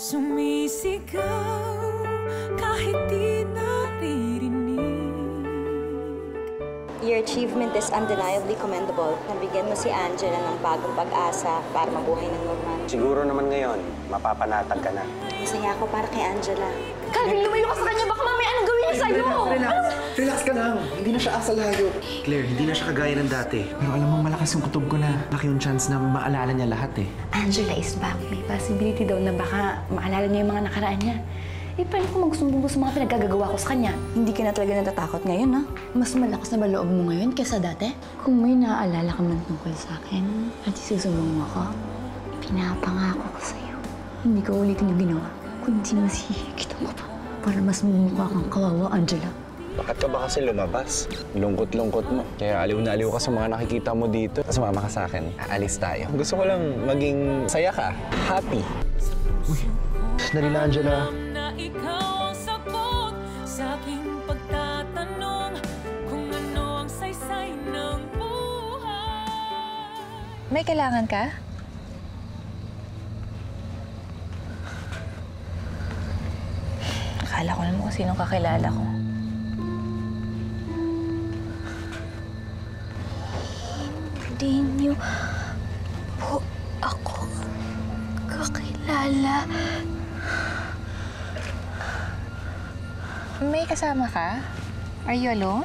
Sumisigaw kahit di naririnig. Your achievement is undeniably commendable. Nabigyan mo si Angela ng bagong pag-asa para mabuhay ng normal. Siguro naman ngayon, mapapanatag ka na. Masaya ako para kay Angela. Calvin, lumayo ka sa kanya. Baka mamaya anong gawin niya sa'yo? Relax ka lang. Hindi na siya asa layo. Claire, hindi na siya kagaya ng dati. Pero alam mo, malakas yung kutob ko na. Laki yung chance na maalala niya lahat eh. Angela is back. May possibility daw na baka maalala niya yung mga nakaraan niya. Eh, paano kung magsumbong ko sa mga pinaggagawa ko sa kanya? Hindi ka na talaga natatakot ngayon, ha? Mas malakas na ba loob mo ngayon kaysa dati? Kung may naaalala ka man tungkol sa'kin, at isusumbong mo ako, pinapangako ko sa'yo. Hindi ko ulitin yung ginawa, kundi mas hihigitang ko pa para mas mumukha kang kawawa, Angela. Bakit ka ba kasi lumabas? Lungkot-lungkot mo. Kaya aliw na aliw ka sa mga nakikita mo dito. Tapos mama ka sa'kin, aalis tayo. Gusto ko lang maging saya ka, happy. Uy, dali na, Angela. Ikaw ang sagot sa aking pagtatanong kung ano ang saysay ng buhay. May kailangan ka? Akala ko naman kung sinong kakilala ko. Hindi niyo po ako kakilala. May kasama ka? Are you alone?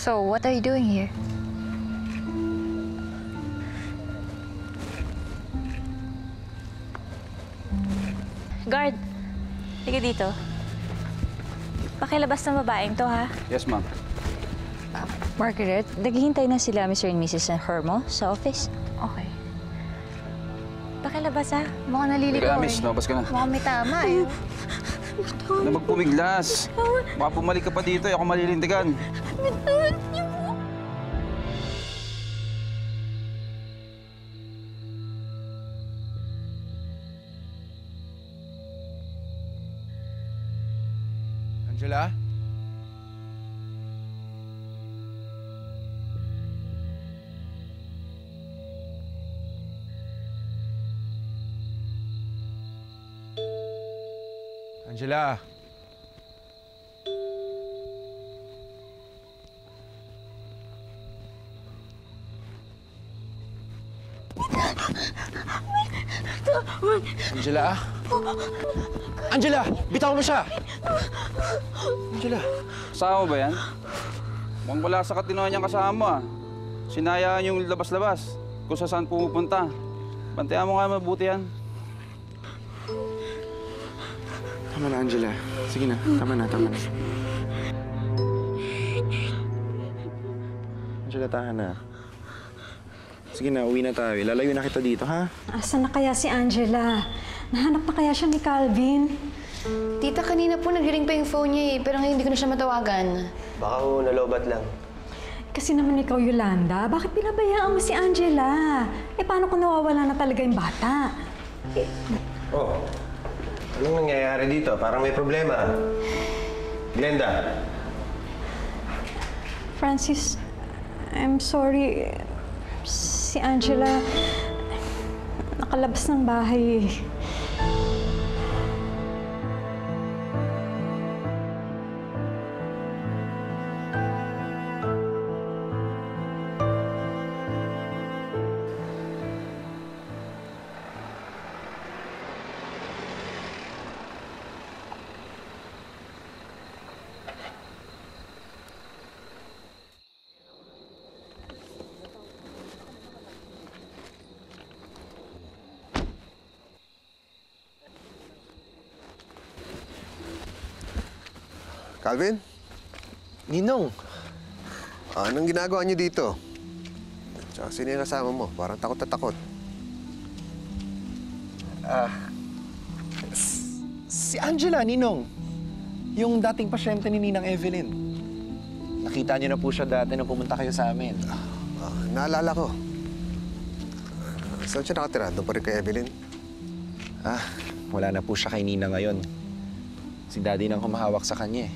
So, what are you doing here? Guard! Sige dito. Pakilabas ng babaeng to, ha? Yes, ma'am. Margaret, naghihintay na sila Mr. and Mrs. Hermo sa office. Okay. Pakilabas, ha? Mukhang naliligaw, eh. Miss, labas ka na. Mukhang may tama, eh. Bitawan. Na magpumiglas. Bitawan. Baka pumalik ka pa dito, eh. Ako malilintigan. Bitawan niyo. Angela? Angela! Angela! Angela! Bitawan mo siya! Angela! Kasama ba yan? Mukhang wala sa katinuhan niyang kasama. Sinayaan yung labas-labas kung saan pumupunta. Bantayan mo nga mabuti yan. Tama na, Angela. Sige na. Tama na, tama na. Angela, tahan na. Sige na, uwi na tayo. Lalayo na kita dito, ha? Asan na kaya si Angela? Nahanap na kaya siya ni Calvin? Tita, kanina po nag-ring pa yung phone niya, eh. Pero ngayon hindi ko na siya matawagan. Baka ho, nalobat lang. Kasi naman ikaw, Yolanda. Bakit pinabayaan mo si Angela? Eh, paano kung nawawala na talaga yung bata? Eh. Oh. Anong nangyayari dito? Parang may problema. Glenda. Francis, I'm sorry. Si Angela nakalabas ng bahay. Calvin? Ninong! Anong ginagawa niyo dito? Tsaka sino yung kasama mo? Parang takot na takot. Si Angela, Ninong. Yung dating pasyente ni Ninang Evelyn. Nakita niyo na po siya dati nung pumunta kayo sa amin. Naalala ko. Saan siya nakatira? Doon pa rin kay Evelyn? Wala na po siya kay Nina ngayon. Si Daddy nang humahawak sa kanya, eh.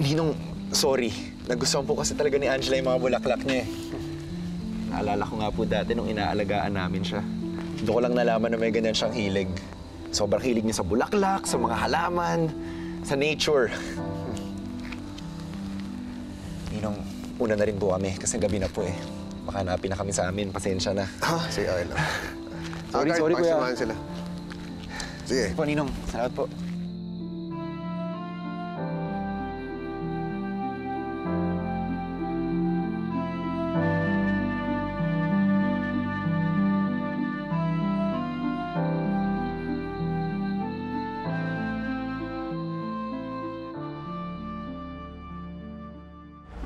Ninong, Sorry. Nagustuhan po kasi talaga ni Angela yung mga bulaklak niya eh. Naalala ko nga po dati nung inaalagaan namin siya. Doon ko lang nalaman na may ganyan siyang hilig. Sobrang hilig niya sa bulaklak, sa mga halaman, sa nature. Ninong, una na rin po kami kasi gabi na po eh. Baka hanapin na kami sa amin. Pasensya na. Huh? Sige, okay lang. Sorry kuya. Pagsamahan sila. Sige. Sige po, Ninong. Salamat po.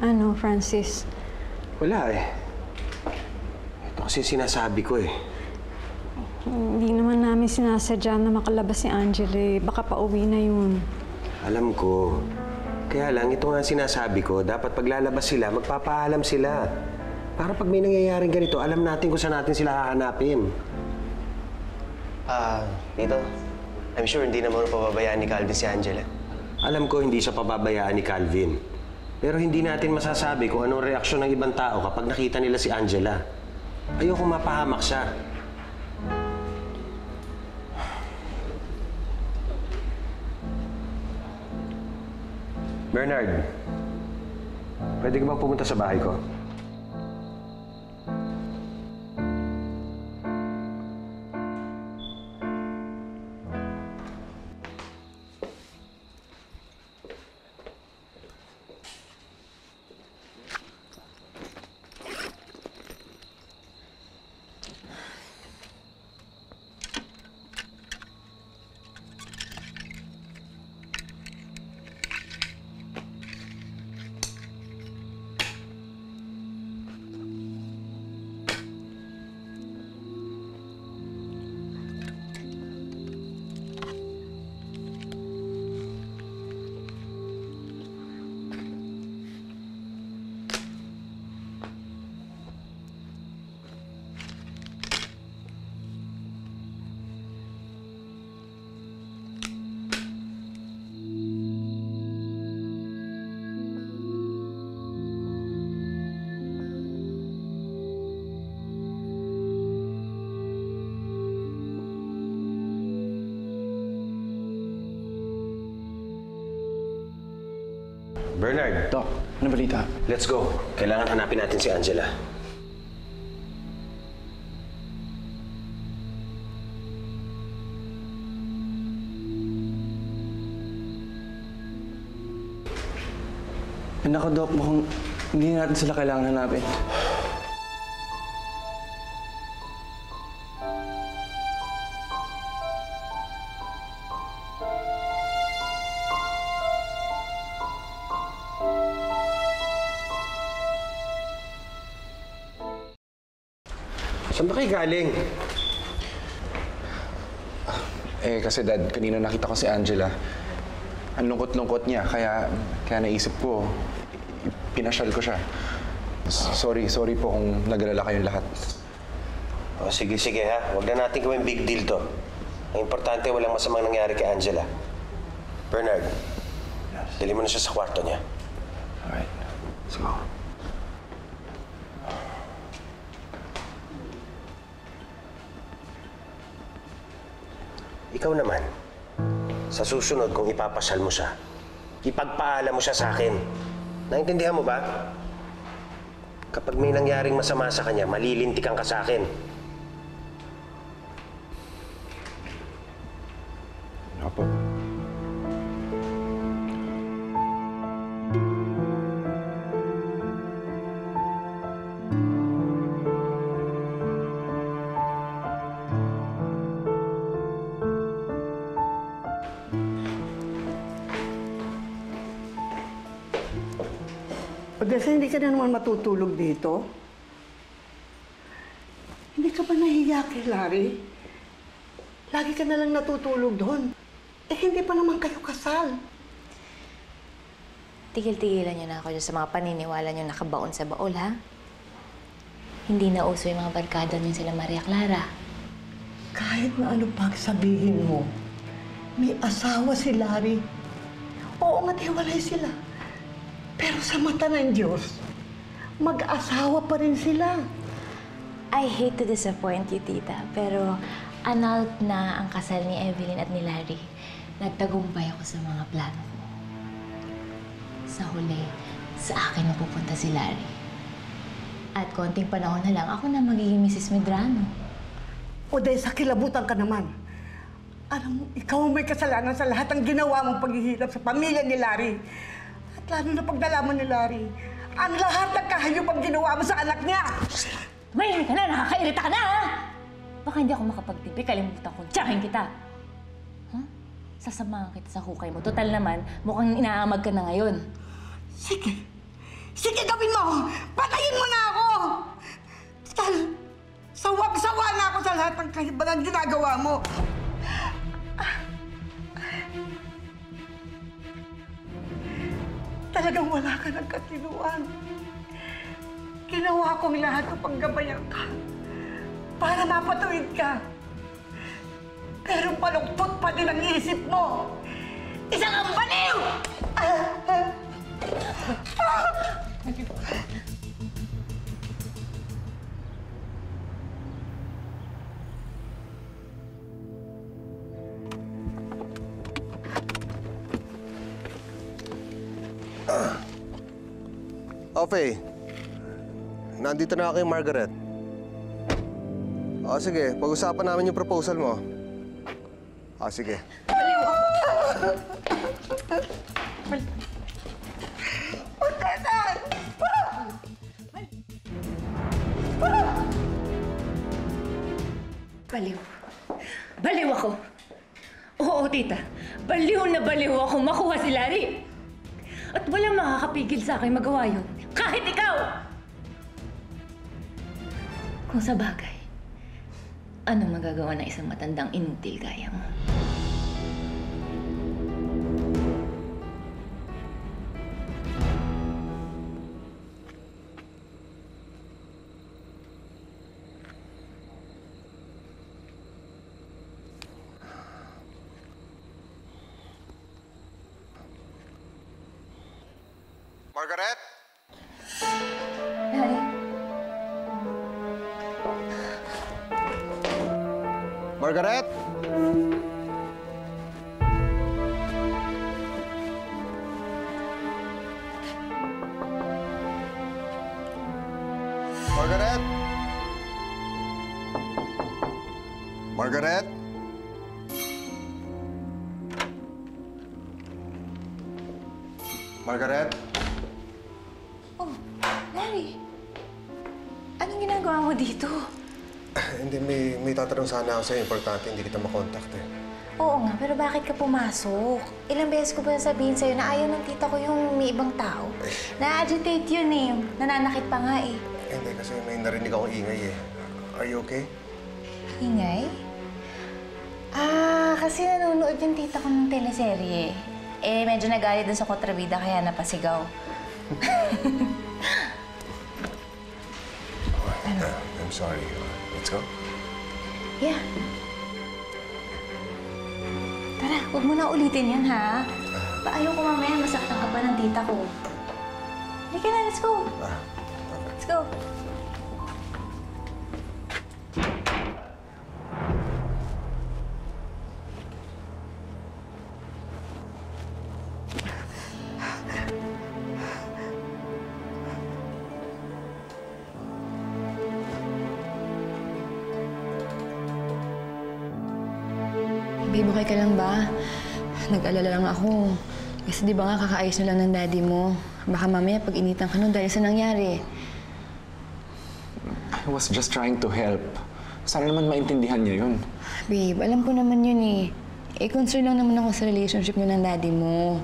Ano, Francis? Wala eh. Ito kasi sinasabi ko eh. Hindi naman namin sinasadya na makalabas si Angela eh. Baka pauwi na yun. Alam ko. Kaya lang, ito nga sinasabi ko, dapat paglalabas sila, magpapaalam sila. Para pag may nangyayaring ganito, alam natin kung saan natin sila hahanapin. Dito, I'm sure hindi naman pababayaan ni Calvin si Angela. Alam ko, hindi siya pababayaan ni Calvin. Pero hindi natin masasabi kung anong reaksyon ng ibang tao kapag nakita nila si Angela. Ayoko mapahamak siya. Bernard, pwede ka bang pumunta sa bahay ko? Bernard. Doc, ano balita? Let's go. Kailangan hanapin natin si Angela. Nako, Doc, mukhang hindi natin sila kailangan hanapin. Saan ba kayo galing? Eh, kasi Dad, kanina nakita ko si Angela. Ang lungkot-lungkot niya, kaya naisip ko, pinasyal ko siya. Sorry po kung nag-alala kayong lahat. Oh, sige ha. Huwag na natin gawin big deal to. Ang importante, walang masamang nangyari kay Angela. Bernard, yes. Dali mo na siya sa kwarto niya. Alright, let's go. Ikaw naman, sa susunod kung ipapasyal mo siya, ipagpaalam mo siya sa akin. Naintindihan mo ba? Kapag may nangyaring masama sa kanya, malilintikan ka sa akin. Apo. Kasi hindi ka na naman matutulog dito. Hindi ka ba nahiya kay Larry? Lagi ka na lang natutulog doon. Eh, hindi pa naman kayo kasal. Tigil-tigilan niyo na ako sa mga paniniwala niyo nakabaon sa baol, ha? Hindi na uso yung mga barkada niyo sila Maria Clara. Kahit na ano pang sabihin mo, may asawa si Larry. Oo nga, hiwalay sila. Pero sa mata ng Diyos, mag-asawa pa rin sila. I hate to disappoint you, Tita, pero annulled na ang kasal ni Evelyn at ni Larry. Nagtagumpay ako sa mga plano ko. Sa huli, sa akin na pupunta si Larry. At konting panahon na lang, ako na magiging Mrs. Medrano. O dahil sa kilabutan ka naman. Alam mo, ikaw ang may kasalanan sa lahat ng ginawa mong paghihirap sa pamilya ni Larry. At lalo na pag nalaman ni Larry, ang lahat ng kahayop ang ginawa mo sa anak niya! Mayroon ka na! Nakakairita ka na, ha? Baka hindi ako makapag-tipi, kalimutan ko, tsahin kita! Huh? Sasamahan kita sa hukay mo. Total naman, mukhang inaamag ka na ngayon. Sige! Sige, gawin mo! Patayin mo na ako! Total, sawag-sawa na ako sa lahat ng kahibalang ginagawa mo! Talagang wala ka ng katinuan. Ginawa kong lahat upang gabayan ka para mapatuwid ka. Pero paluktot pa din ang isip mo. Isang ambaliw! Okay. Nandito na ako kay Margaret. O sige, pag-usapan namin yung proposal mo. O sige. Baliw ako! Magkasan! Baliw. Baliw ako. Oo, Tita. Baliw na baliw ako makuha si Larry. At walang makakapigil sa akin magawa yun. Kahit ikaw! Kung sa bagay, ano magagawa ng isang matandang inutil gaya mo? Margaret? Hi. Margaret? Margaret? Margaret? Margaret? Dito. Hindi, may tatanong sana ako sa'yo. Importante, hindi kita makontakt eh. Oo nga, pero bakit ka pumasok? Ilang beses ko ba sabihin sa'yo na ayaw ng tita ko yung may ibang tao? Na-agitate yun eh. Nananakit pa nga eh. Hindi, kasi may narinig akong ingay eh. Are you okay? Ingay? Ah, kasi nanonood yung tita ko ng teleserye. Eh, medyo nagalit dun sa kontrabida kaya napasigaw. I'm sorry. Let's go. Yeah. Tara, huwag mo na ulitin yan, ha? Ayaw ko mamaya, masaktan ka pa ng tita ko. Halika na, let's go. Let's go. Babe, okay ka lang ba? Nag-alala lang ako. Kasi di ba nga kakaayos na lang ng daddy mo? Baka mamaya pag-initan ka nun dahil sa nangyari. I was just trying to help. Sana naman maintindihan niya yun. Babe, alam ko naman yun eh. Eh, concern lang naman ako sa relationship niyo ng daddy mo.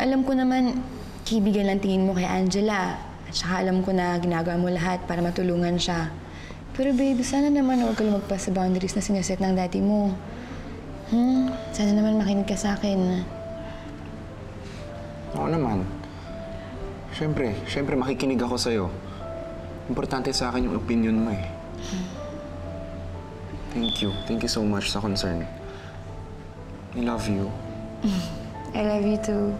Alam ko naman, kaibigan lang tingin mo kay Angela. At saka alam ko na ginagawa mo lahat para matulungan siya. Pero babe, sana naman huwag ka lumagpas sa boundaries na sinaset ng daddy mo. Sana naman makinig ka sa akin. Oo naman. Siyempre makikinig ako sa'yo. Importante sa akin yung opinion mo eh. Thank you. Thank you so much sa concern. I love you. I love you too.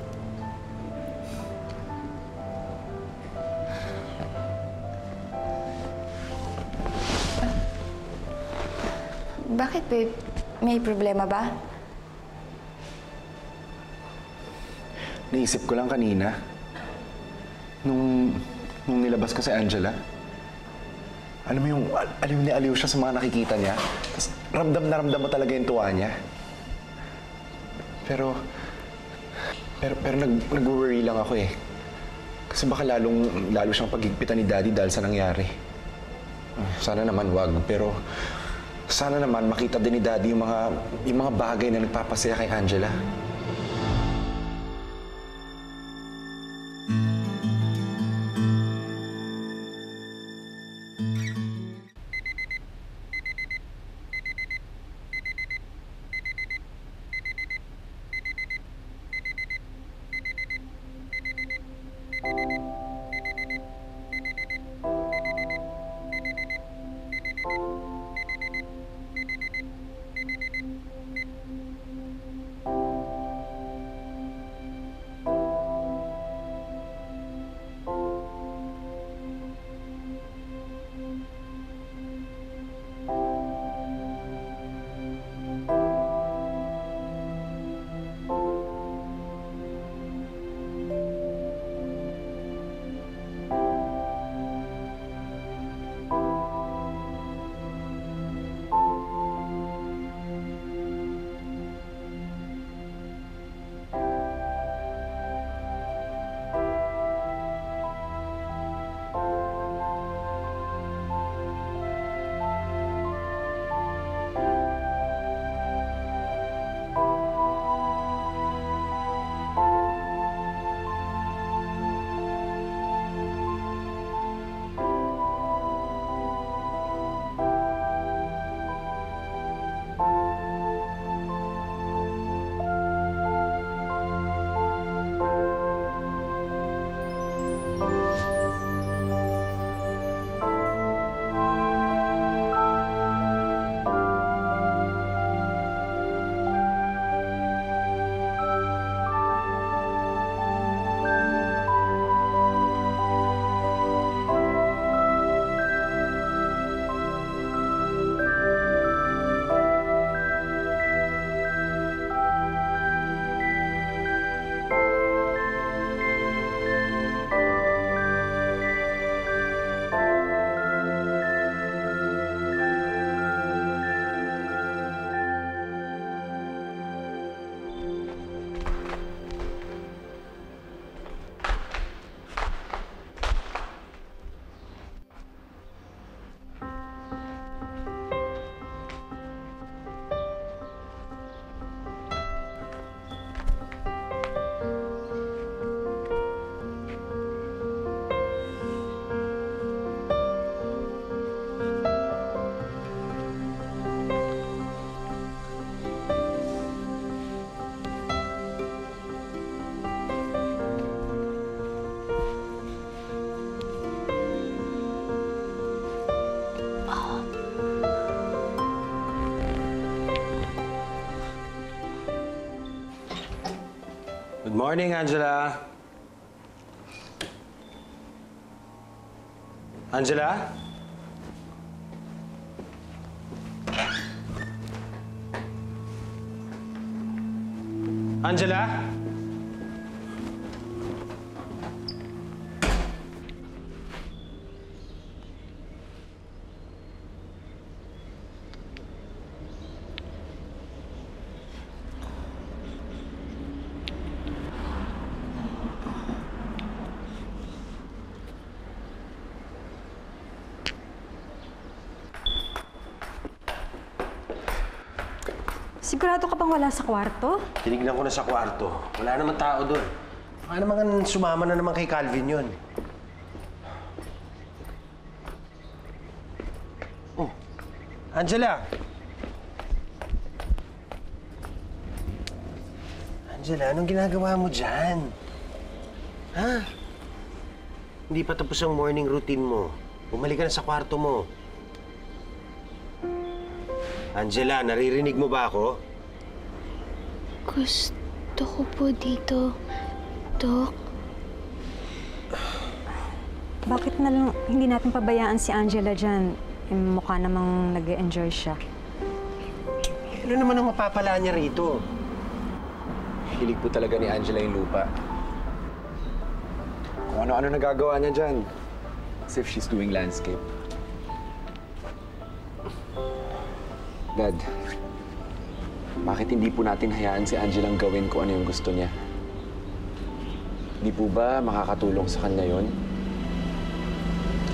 Bakit, babe? May problema ba? Naisip ko lang kanina. Nung nilabas ko si Angela, alam mo yung aliw ni aliw siya sa mga nakikita niya. Tapos ramdam na ramdam mo talaga yung tuwa niya. Pero nag-worry lang ako eh. Kasi baka lalo siyang pagigpitan ni Daddy dahil sa nangyari. Sana naman wag, pero sana naman makita din ni Daddy yung mga bagay na nagpapasaya kay Angela. Good morning, Angela. Angela? Angela? Sigurado ka bang wala sa kwarto? Tinignan ko na sa kwarto. Wala naman tao doon. Baka naman sumama na naman kay Calvin yun. Oh, Angela! Angela, anong ginagawa mo dyan? Ha? Hindi pa tapos ang morning routine mo. Bumalik ka na sa kwarto mo. Angela, naririnig mo ba ako? Gusto ko po dito, Doc. Bakit na lang hindi natin pabayaan si Angela dyan? Mukha namang nag-enjoy siya. Ano naman ang mapapala niya rito? Hilig po talaga ni Angela yung lupa. Kung ano-ano nagagawa niya dyan. As if she's doing landscape. Dad, bakit hindi po natin hayaan si Angelang gawin kung ano yung gusto niya? Hindi po ba makakatulong sa kanya yun?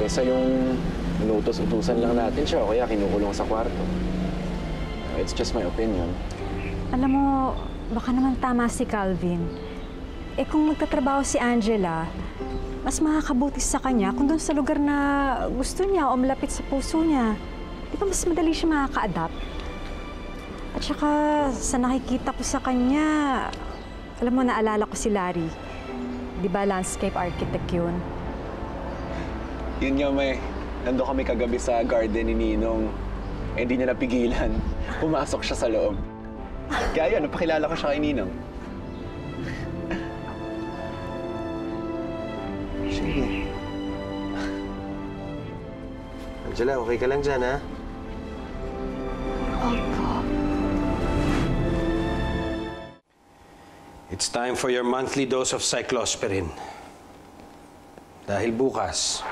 Kesa yung inutos-utusan lang natin siya o kaya kinukulong sa kwarto. It's just my opinion. Alam mo, baka naman tama si Calvin. Eh kung magtatrabaho si Angela, mas makakabuti sa kanya kung doon sa lugar na gusto niya o malapit sa puso niya. Di ba mas madali siya makaka-adapt? At saka, sa nakikita ko sa kanya, alam mo, naalala ko si Larry. Di ba, landscape architect yun? Yun nga, May. Nandun kami kagabi sa garden ni Ninong. Eh, hindi niya napigilan. Pumasok siya sa loob. Kaya yun, napakilala ko siya kay Ninong. Sige. Angela, okay ka lang dyan, ha? It's time for your monthly dose of cyclosporin. Dahil bukas,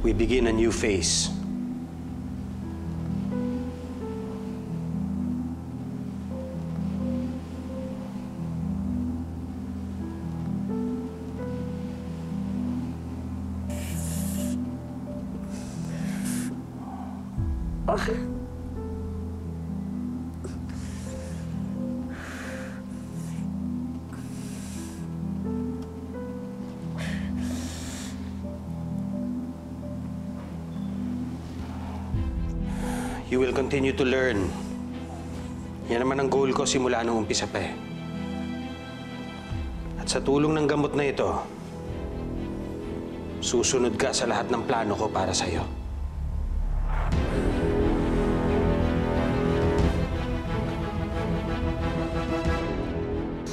we begin a new phase. Oh. You will continue to learn. Yan naman ang goal ko simula nung umpisa pa eh. At sa tulong ng gamot na ito, susunod ka sa lahat ng plano ko para sa'yo.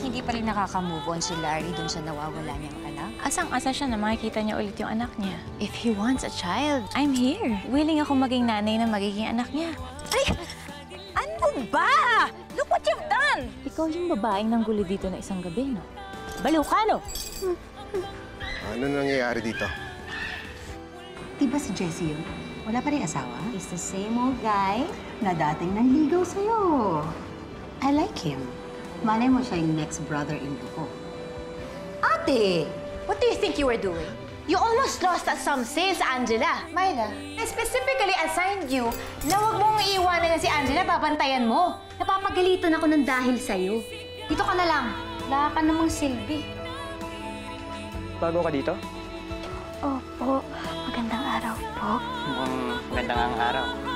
Hindi pa rin nakaka-move on si Larry dun sa nawawala niyang anak. Asang-asa siya na makikita niya ulit yung anak niya. If he wants a child, I'm here. Willing ako maging nanay na magiging anak niya. Ay! Ano ba? Look what you've done! Ikaw yung babaeng nanggulo dito na isang gabi, no? Baliw ka, no? Ano nangyayari dito? Di ba si Jessie yun? Wala pa rin asawa? It's the same old guy na dating nanligaw sa'yo. I like him. Malay mo siya yung next brother-in-law ko. Ate! What do you think you were doing? You almost lost at some sales, Angela. Myla, I specifically assigned you na huwag mong iiwanan na si Angela, babantayan mo. Napapagalitan ako ng dahil sa'yo. Dito ka na lang. Wala ka namang silbi. Bago ka dito? Opo. Magandang araw po. Mukhang magandang araw.